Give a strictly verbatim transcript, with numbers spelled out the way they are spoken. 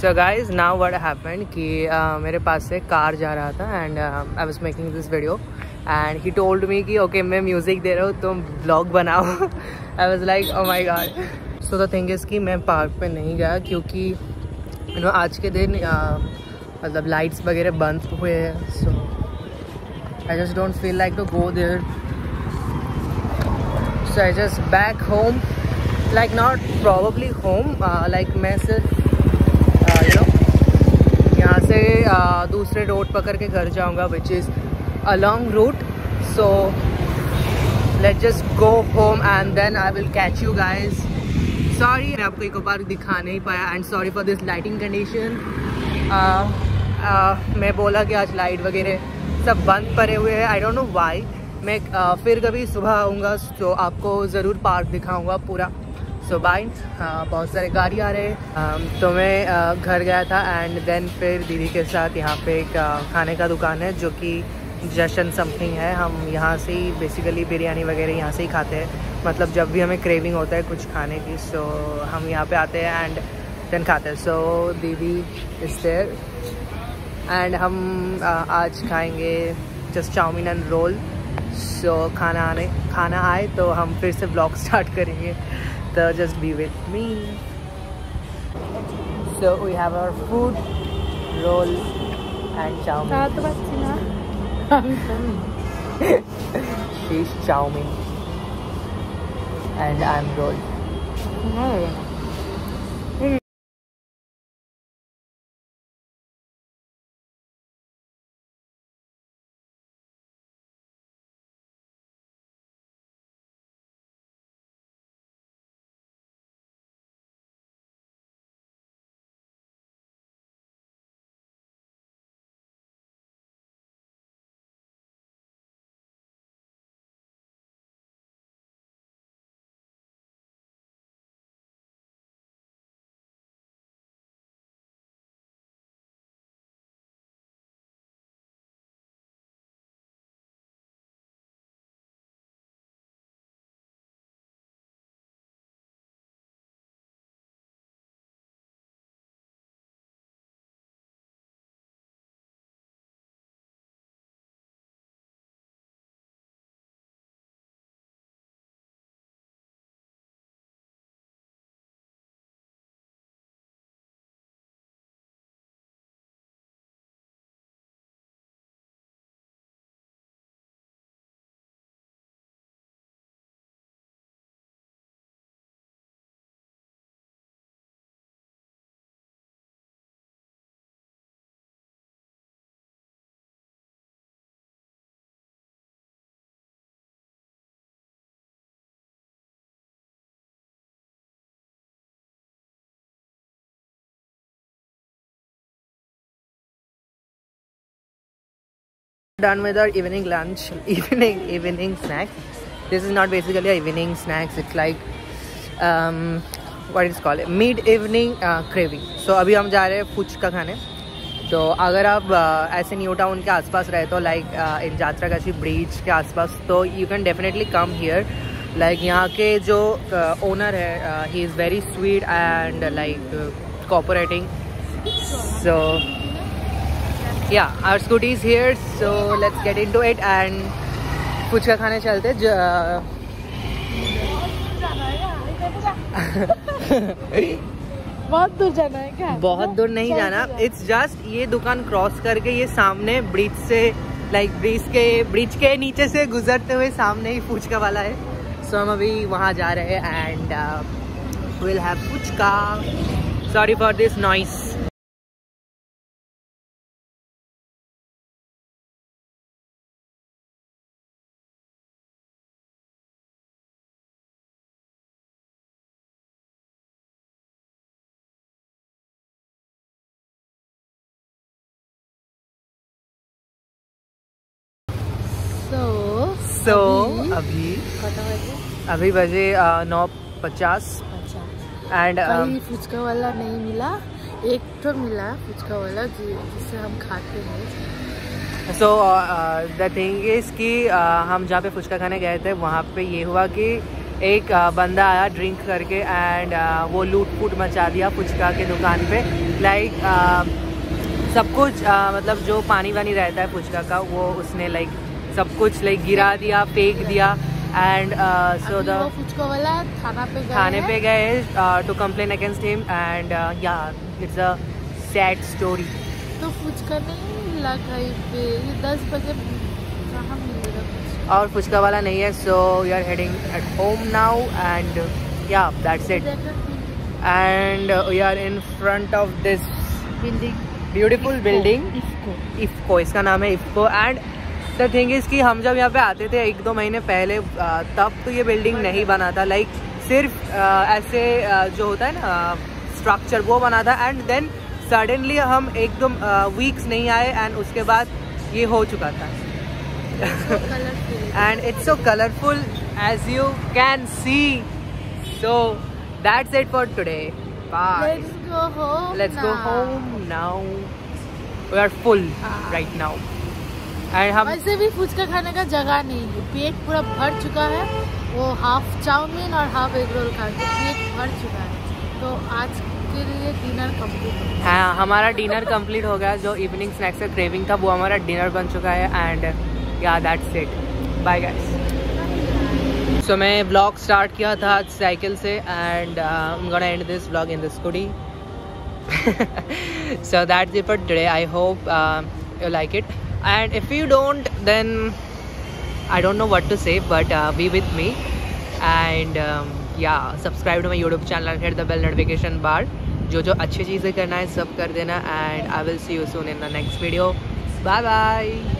So guys now what happened कि uh, मेरे पास से कार जा रहा था and I was making this video and he told me कि ओके okay, मैं म्यूज़िक दे रहा हूँ तुम ब्लॉग बनाओ। I was like oh my God. So the thing is कि मैं पार्क पे नहीं गया क्योंकि यू नो आज के दिन मतलब uh, लाइट्स वगैरह बंद हुए हैं, so I just don't feel like to go there, so I just back home, like not probably home, like मैं सिर्फ यू नो यहाँ से uh, दूसरे रोड पकड़ के घर जाऊँगा which is a long route. So let just go home and then I will catch you guys. Sorry मैं आपको एक बार दिखा नहीं पाया and sorry for this lighting condition. मैं बोला कि आज लाइट वगैरह सब बंद पड़े हुए हैं, आई डोंट नो वाई। मैं uh, फिर कभी सुबह आऊँगा तो आपको ज़रूर पार्क दिखाऊँगा पूरा। So bye. बहुत सारे गाड़ी आ रहे हैं, तो मैं uh, घर गया था एंड देन फिर दीदी के साथ यहाँ पे एक uh, खाने का दुकान है जो कि जशन समथिंग है। हम यहाँ से ही बेसिकली बिरयानी वगैरह यहाँ से ही खाते हैं, मतलब जब भी हमें क्रेविंग होता है कुछ खाने की सो so, हम यहाँ पे आते हैं एंड देन खाते हैं। सो so, दीदी इज देयर एंड हम uh, आज खाएँगे just chowmein and roll. So so, खाना आने खाना आए तो हम फिर से ब्लॉग स्टार्ट करेंगे, तो just be with me. So we have our food, roll and chowmein. She is chowmein and I am roll. Done with our evening lunch, evening evening snack. This is not basically an evening snacks. It's like um, what is called mid evening uh, craving. So अभी हम जा रहे हैं फुचका खाने। तो अगर आप uh, ऐसे न्यू टाउन के आसपास रहते हो लाइक इन जात्रागाछी ब्रिज के आसपास, तो you can definitely come here. Like यहाँ के जो ओनर uh, है, he is very sweet and like cooperating. So yeah our scooty is here, so let's get into it and कुछ का खाने चलते। बहुत दूर जाना है क्या? बहुत दूर नहीं जाना, इट्स जस्ट ये दुकान क्रॉस करके ये सामने ब्रिज से लाइक like ब्रिज के ब्रिज के नीचे से गुजरते हुए सामने ही फुचका वाला है। सो so, हम अभी वहाँ जा रहे हैं and will have phuchka. Sorry for this noise. तो so, अभी अभी बजे नौ पचास एंड फुचका वाला नहीं मिला, एक तो मिला फुचका वाला जिससे हम खाते हैं। सो द थिंग इज़ कि हम जहाँ पे फुचका खाने गए थे वहाँ पे ये हुआ कि एक बंदा आया ड्रिंक करके एंड वो लूट फूट मचा दिया फुचका के दुकान पे। लाइक सब कुछ आ, मतलब जो पानी वानी रहता है फुचका का वो उसने लाइक सब कुछ लाइक गिरा दिया, फेंक दिया एंड सो द फुचका वाला थाना पे थाने पे गए to complain against him and yeah it's a sad story. तो फुचका नहीं लगाई पे दस बजे और फुचका वाला नहीं है। So we are heading at home now and yeah that's it and we are in front of this beautiful building IFFCO, इसका नाम है IFFCO. And the thing is कि हम जब यहाँ पे आते थे एक दो महीने पहले तब तो ये बिल्डिंग नहीं बना था, लाइक सिर्फ ऐसे जो होता है ना स्ट्रक्चर वो बना था। एंड देन सडनली हम एक दो वीक्स नहीं आए एंड उसके बाद ये हो चुका था। And it's so colorful as you can see. So that's it for today. Bye. Let's go home. Let's now. go home now. We are full ah. right now. And हम वैसे भी फुचका खाने का जगह नहीं है, पेट पूरा भर चुका है। वो हाफ चाउमीन और हाफ एग रोल खा के पेट भर चुका है। तो आज के लिए डिनर कम्प्लीट। हाँ, हमारा डिनर कम्प्लीट हो गया। जो इवनिंग स्नैक्स का क्रेविंग था वो हमारा डिनर बन चुका है। And Yeah, that's it. Bye guys. So मैं vlog start किया था आज साइकिल से and uh, I'm gonna end this vlog in the scooty. So that's it for today. I hope uh, you like it. And if you don't, then I don't know what to say. But uh, be with me and um, yeah, subscribe to my YouTube channel and hit the bell notification bar. जो जो अच्छी चीज़ें करना है सब कर देना and I will see you soon in the next video. Bye bye.